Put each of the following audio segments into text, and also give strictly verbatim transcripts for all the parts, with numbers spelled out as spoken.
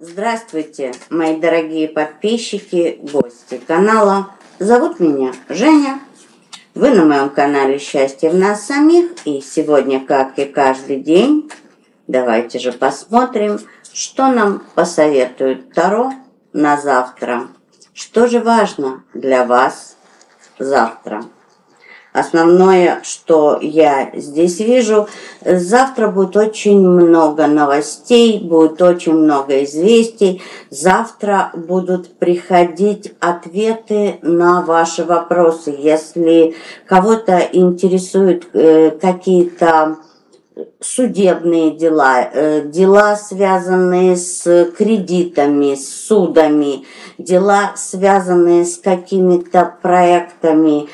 Здравствуйте, мои дорогие подписчики, гости канала. Зовут меня Женя. Вы на моем канале «Счастье в нас самих». И сегодня, как и каждый день, давайте же посмотрим, что нам посоветует таро на завтра. Что же важно для вас завтра? Основное, что я здесь вижу, завтра будет очень много новостей, будет очень много известий. Завтра будут приходить ответы на ваши вопросы. Если кого-то интересуют э, какие-то судебные дела, э, дела, связанные с кредитами, с судами, дела, связанные с какими-то проектами,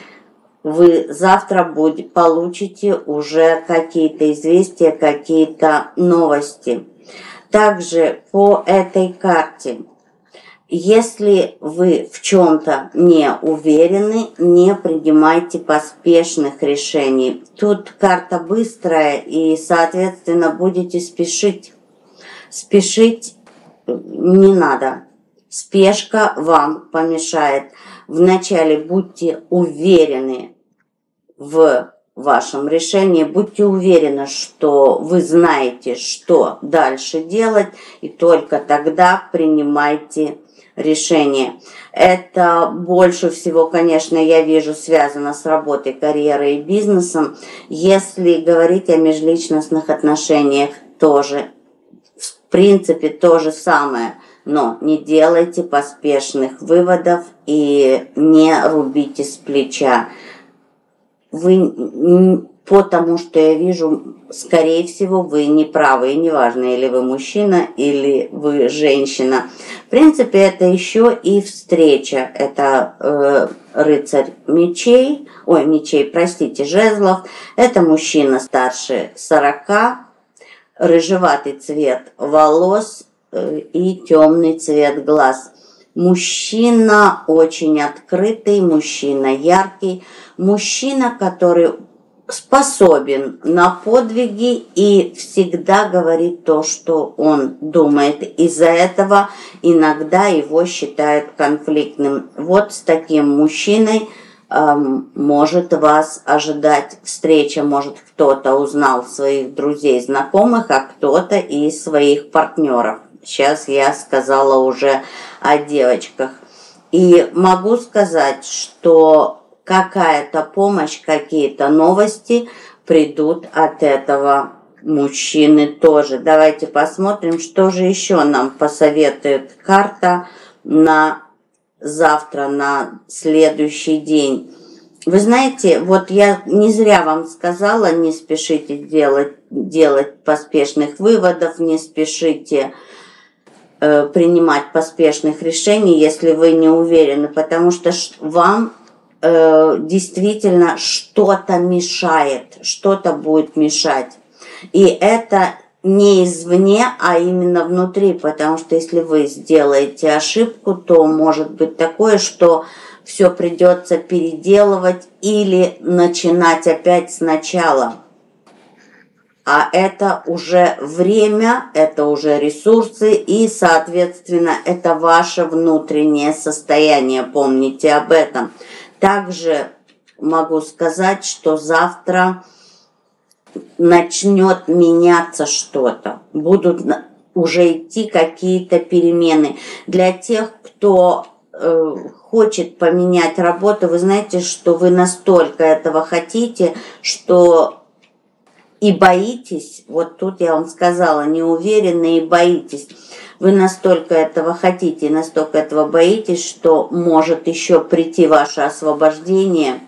вы завтра будете, получите уже какие-то известия, какие-то новости. Также по этой карте, если вы в чем-то не уверены, не принимайте поспешных решений. Тут карта быстрая, и, соответственно, будете спешить. Спешить не надо. Спешка вам помешает. Вначале будьте уверены в вашем решении, будьте уверены, что вы знаете, что дальше делать, и только тогда принимайте решение. Это больше всего, конечно, я вижу, связано с работой, карьерой и бизнесом. Если говорить о межличностных отношениях, тоже, в принципе, то же самое. Но не делайте поспешных выводов и не рубите с плеча. Вы, потому что я вижу, скорее всего, вы не правы. И неважно, или вы мужчина, или вы женщина. В принципе, это еще и встреча. Это э, рыцарь мечей, ой, мечей, простите, жезлов. Это мужчина старше сорока, рыжеватый цвет волос и темный цвет глаз. Мужчина очень открытый, мужчина яркий, мужчина, который способен на подвиги и всегда говорит то, что он думает. Из-за этого иногда его считают конфликтным. Вот с таким мужчиной может вас ожидать встреча, может кто-то узнал своих друзей, знакомых, а кто-то из своих партнеров. Сейчас я сказала уже о девочках. И могу сказать, что какая-то помощь, какие-то новости придут от этого мужчины тоже. Давайте посмотрим, что же еще нам посоветует карта на завтра, на следующий день. Вы знаете, вот я не зря вам сказала, не спешите делать, делать поспешных выводов, не спешите э, принимать поспешных решений, если вы не уверены, потому что вам э, действительно что-то мешает, что-то будет мешать. И это не извне, а именно внутри, потому что если вы сделаете ошибку, то может быть такое, что все придется переделывать или начинать опять сначала. А это уже время, это уже ресурсы и, соответственно, это ваше внутреннее состояние. Помните об этом. Также могу сказать, что завтра начнет меняться что-то. Будут уже идти какие-то перемены. Для тех, кто э, хочет поменять работу, вы знаете, что вы настолько этого хотите, что и боитесь. Вот тут я вам сказала, не уверены и боитесь. Вы настолько этого хотите, настолько этого боитесь, что может еще прийти ваше освобождение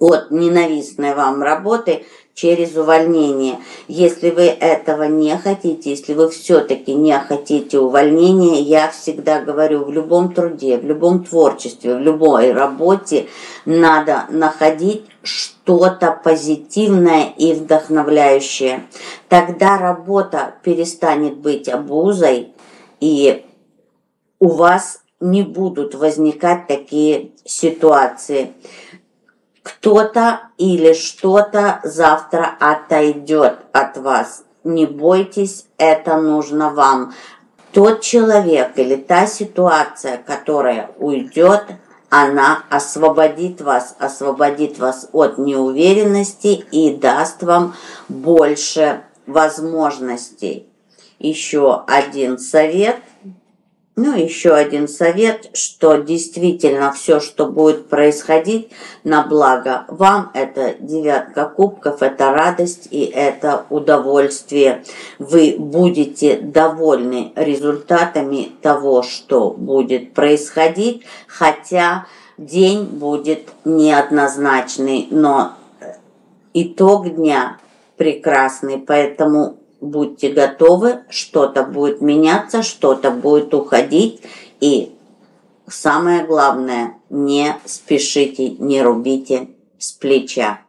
от ненавистной вам работы через увольнение. Если вы этого не хотите, если вы все-таки не хотите увольнения, я всегда говорю, в любом труде, в любом творчестве, в любой работе надо находить что-то позитивное и вдохновляющее. Тогда работа перестанет быть обузой, и у вас не будут возникать такие ситуации. Кто-то или что-то завтра отойдет от вас. Не бойтесь, это нужно вам. тот человек или та ситуация, которая уйдет, она освободит вас, освободит вас от неуверенности и даст вам больше возможностей. Еще один совет. Ну, еще один совет, что действительно все, что будет происходить, на благо вам. Это девятка кубков, это радость и это удовольствие. Вы будете довольны результатами того, что будет происходить, хотя день будет неоднозначный, но итог дня прекрасный, поэтому будьте готовы, что-то будет меняться, что-то будет уходить. И самое главное, не спешите, не рубите с плеча.